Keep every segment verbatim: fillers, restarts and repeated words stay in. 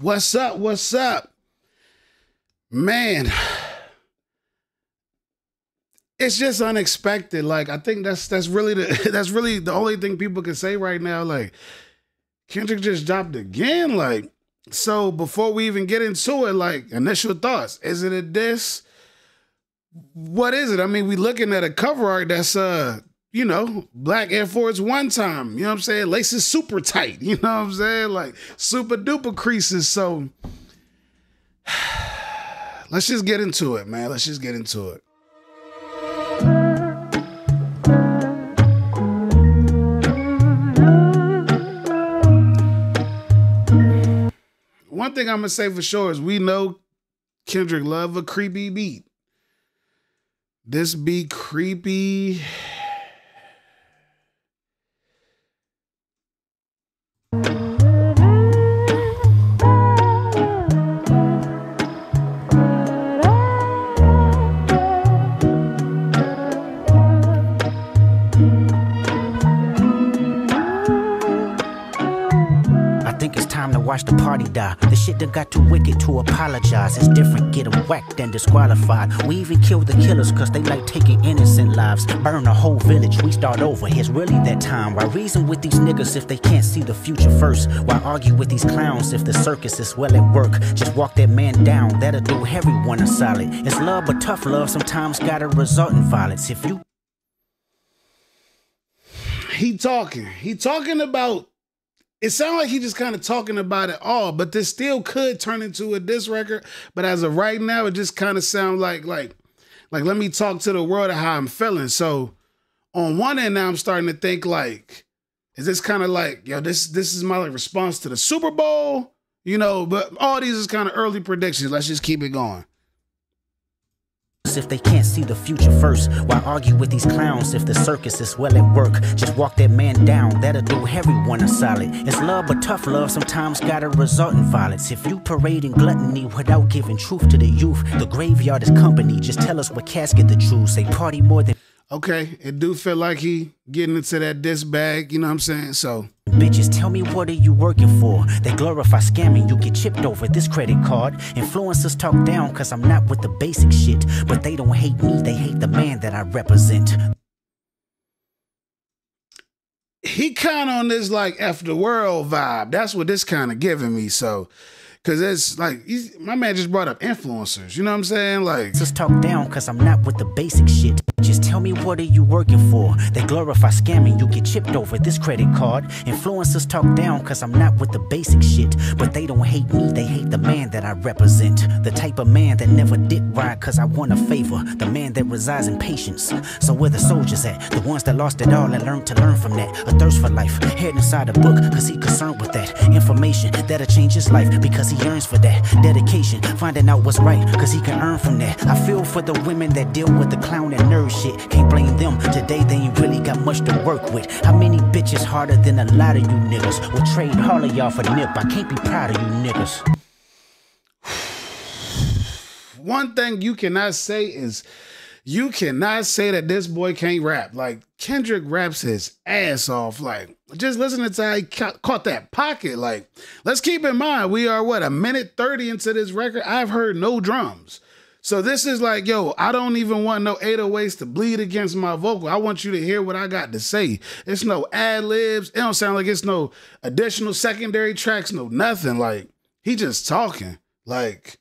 What's up? What's up? Man, it's just unexpected. Like, I think that's that's really the that's really the only thing people can say right now. Like, Kendrick just dropped again. Like, so before we even get into it, like, initial thoughts. Is it a diss? What is it? I mean, we looking at a cover art that's uh you know, black Air Force One time, you know what I'm saying? Laces super tight, you know what I'm saying? Like, super duper creases. So let's just get into it, man. Let's just get into it. One thing I'm gonna say for sure is we know Kendrick love a creepy beat. This be creepy. Watch the party die. The shit that got too wicked to apologize. It's different, get them whacked than disqualified. We even kill the killers cause they like taking innocent lives. Burn a whole village, we start over. It's really that time. Why reason with these niggas if they can't see the future first? Why argue with these clowns if the circus is well at work? Just walk that man down, that'll do everyone a solid. It's love but tough love sometimes gotta result in violence. If you He talking, he talking about it sounds like he just kind of talking about it all, but this still could turn into a diss record. But as of right now, it just kind of sounds like, like, like, let me talk to the world of how I'm feeling. So on one end now, I'm starting to think like, is this kind of like, yo, this, this is my like, response to the Super Bowl, you know, but all these is kind of early predictions. Let's just keep it going. If they can't see the future first, why argue with these clowns if the circus is well at work? Just walk that man down, that'll do everyone a solid. It's love but tough love sometimes gotta result in violence. If you parading gluttony without giving truth to the youth, the graveyard is company. Just tell us what casket to choose. They party more than okay, it do feel like he getting into that diss bag, you know what I'm saying? So bitches, tell me what are you working for? They glorify scamming, you get chipped over this credit card. Influencers talk down cause I'm not with the basic shit. But they don't hate me, they hate the man that I represent. He kind of on this like F the world vibe. That's what this kind of giving me, so. Cause it's like, my man just brought up influencers, you know what I'm saying? Like, just talk down cause I'm not with the basic shit. Just tell me what are you working for? They glorify scamming, you get chipped over this credit card. Influencers talk down cause I'm not with the basic shit. But they don't hate me, they hate the man that I represent. The type of man that never dick ride cause I want a favor. The man that resides in patience. So where the soldiers at? The ones that lost it all and learned to learn from that. A thirst for life, head inside a book cause he concerned with that. Information that'll change his life because he yearns for that. Dedication, finding out what's right cause he can earn from that. I feel for the women that deal with the clown and nerd shit. Can't blame them, today they ain't really got much to work with. How many bitches harder than a lot of you niggas will trade all of y'all for nip? I can't be proud of you niggas. One thing you cannot say is you cannot say that this boy can't rap. Like, Kendrick raps his ass off. Like, just listening to how he ca caught that pocket. Like, let's keep in mind, we are, what, a minute thirty into this record? I've heard no drums. So this is like, yo, I don't even want no eight oh eights to bleed against my vocal. I want you to hear what I got to say. It's no ad-libs. It don't sound like it's no additional secondary tracks, no nothing. Like, he just talking. Like...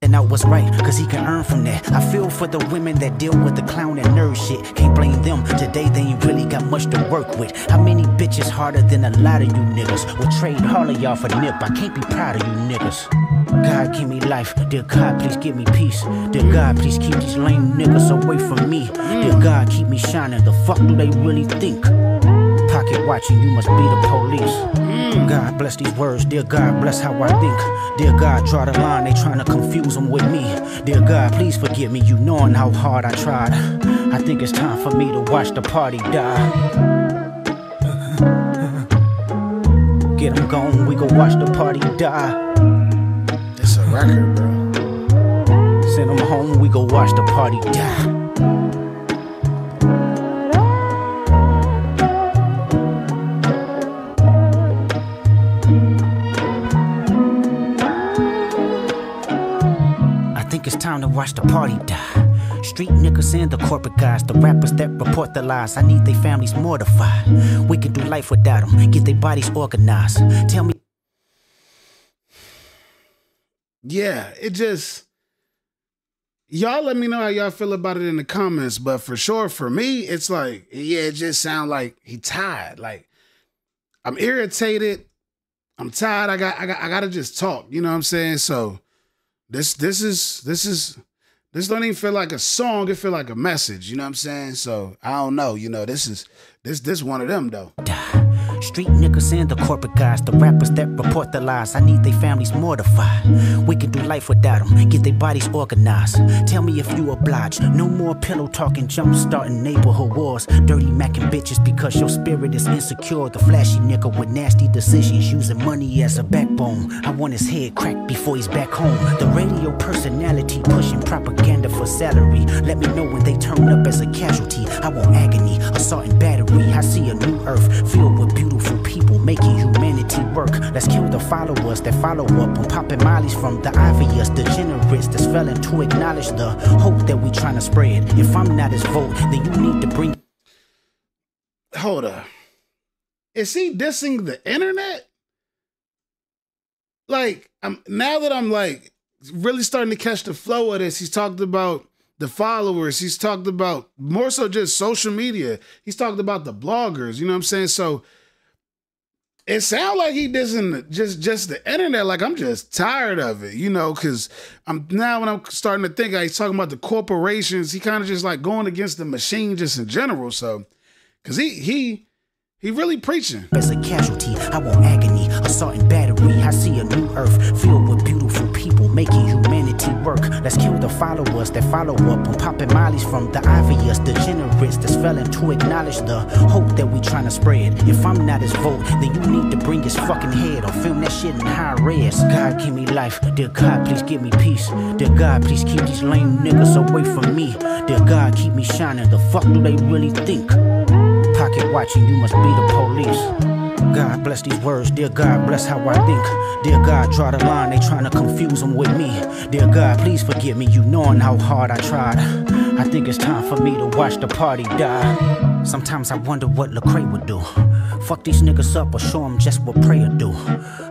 And out what's right, cause he can earn from that. I feel for the women that deal with the clown and nerd shit. Can't blame them, today they ain't really got much to work with. How many bitches harder than a lot of you niggas will trade all of y'all for nip? I can't be proud of you niggas. God give me life, dear God please give me peace. Dear God please keep these lame niggas away from me. Dear God keep me shining, the fuck do they really think? Pocket watching, you must be the police. God bless these words, dear God bless how I think. Dear God draw the line, they trying to confuse them with me. Dear God please forgive me, you knowing how hard I tried. I think it's time for me to watch the party die. Get them gone, we go watch the party die. It's a record, bro. Send them home, we go watch the party die. time to watch the party die. Street niggas and the corporate guys, the rappers that report the lies. I need their families mortified. We can do life without them, get their bodies organized. Tell me. Yeah, it just... Y'all let me know how y'all feel about it in the comments, but for sure, for me, it's like, yeah, it just sound like he tired. Like, I'm irritated. I'm tired. I got, I got, I gotta just talk. You know what I'm saying? So this, this is, this is, this don't even feel like a song. It feel like a message. You know what I'm saying? So I don't know. You know, this is, this, this one of them though. Street niggas and the corporate guys, the rappers that report the lies. I need their families mortified. We can do life without them, get their bodies organized. Tell me if you oblige. No more pillow talking, jump starting neighborhood wars. Dirty macking bitches because your spirit is insecure. The flashy nigga with nasty decisions, using money as a backbone. I want his head cracked before he's back home. The radio personality pushing propaganda for salary. Let me know when they turn up as a casualty. I want agony, assault and battery. I see a new earth filled with beauty. Beautiful people making humanity work. Let's kill the followers that follow up on popping mollies from the obvious degenerates that's failing to acknowledge the hope that we trying to spread. If I'm not his vote, then you need to bring. Hold up. Is he dissing the internet? Like, I'm now that I'm like really starting to catch the flow of this, he's talked about the followers. He's talked about more so just social media. He's talked about the bloggers. You know what I'm saying? So it sounds like he doesn't just just the internet. Like, I'm just tired of it, you know, because I'm now when I'm starting to think, like, he's talking about the corporations. He kind of just like going against the machine just in general. So because he he he really preaching. As a casualty, I want agony, assault and battery. I see a new earth filled with beautiful people making humanity work. Let's kill the followers that follow up on popping mollies from the obvious degenerates that's failing to acknowledge the hope that we trying to spread. If I'm not his vote, then you need to bring his fucking head or film that shit in high res. God give me life, dear God please give me peace. Dear God please keep these lame niggas away from me. Dear God keep me shining, the fuck do they really think? Pocket watching, you must be the police. God bless these words, dear God bless how I think. Dear God draw the line, they trying to confuse them with me. Dear God please forgive me, you knowing how hard I tried. I think it's time for me to watch the party die. Sometimes I wonder what Lecrae would do. Fuck these niggas up or show them just what prayer do.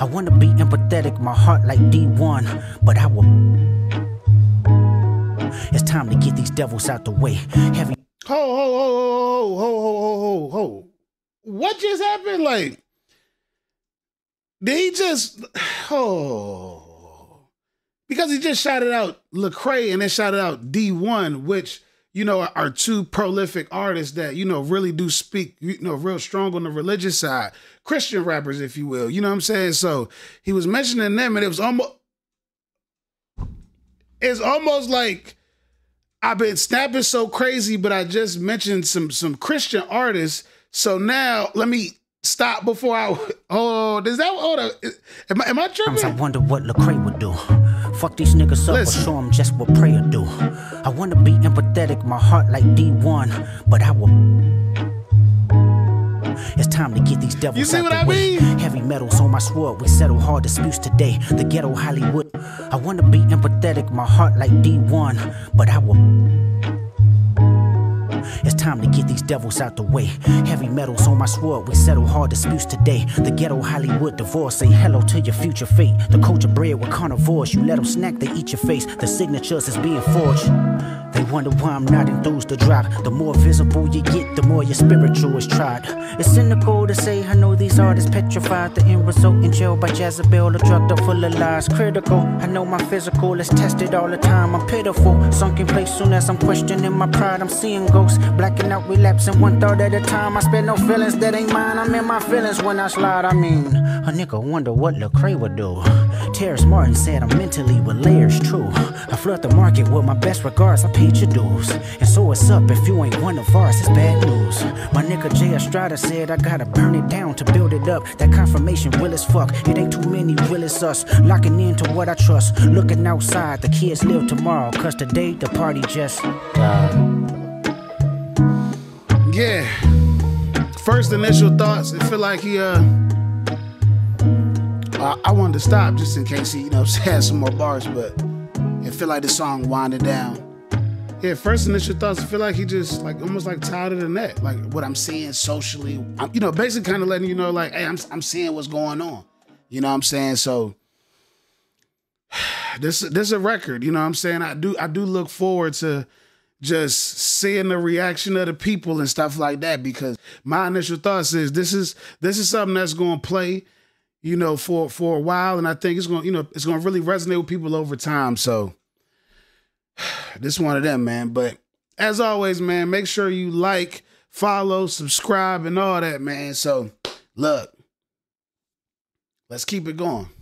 I wanna be empathetic, my heart like D one, but I will. It's time to get these devils out the way. Heavy. Ho ho ho ho ho ho ho ho. What just happened? Like, did he just, oh, because he just shouted out Lecrae and then shouted out D one, which, you know, are, are two prolific artists that, you know, really do speak, you know, real strong on the religious side, Christian rappers, if you will, you know what I'm saying? So he was mentioning them and it was almost, it's almost like I've been snapping so crazy, but I just mentioned some, some Christian artists. So now let me stop before I. Oh, does that? Hold up. Am I, am I tripping? I wonder what Lecrae would do. Fuck these niggas up, listen. Or show them just what prayer do. I want to be empathetic, my heart like D one, but I will. It's time to get these devils. You see out what I way. Mean? Heavy metals on my sword, we settle hard disputes today. The ghetto Hollywood. I want to be empathetic, my heart like D one, but I will. It's time to get these devils out the way. Heavy metals on my sword, we settle hard disputes today. The ghetto Hollywood divorce, say hello to your future fate. The culture bred with carnivores, you let them snack, they eat your face. The signatures is being forged. They wonder why I'm not enthused to drop. The more visible you get, the more your spiritual is tried. It's cynical to say, I know these artists petrified. The end result in jail by Jezebel, a drug up full of lies. Critical, I know my physical is tested all the time. I'm pitiful, sunk in place soon as I'm questioning my pride. I'm seeing ghosts, blacking out, relapsing one third at a time. I spare no feelings that ain't mine. I'm in my feelings when I slide. I mean, a nigga wonder what Lecrae would do. Terrence Martin said I'm mentally with layers, true. I flood the market with my best regards. I paid your dues, and so it's up if you ain't one of ours. It's bad news. My nigga J Estrada said I gotta burn it down to build it up. That confirmation real as fuck. It ain't too many real as us. Locking into what I trust. Looking outside, the kids live tomorrow. Cause today the party just died. Yeah. First initial thoughts. It feel like he uh. I wanted to stop just in case he, you know, had some more bars, but it feel like the song winded down. Yeah, first initial thoughts, I feel like he just like almost like tired of the net. Like what I'm seeing socially, I'm, you know, basically kind of letting you know like, hey, I'm I'm seeing what's going on. You know what I'm saying? So this this is a record, you know what I'm saying? I do I do look forward to just seeing the reaction of the people and stuff like that, because my initial thoughts is this is this is something that's going to play, you know, for for a while, and I think it's going to, you know, it's going to really resonate with people over time. So this one of them, man. But as always, man, make sure you like, follow, subscribe, and all that, man. So look, let's keep it going.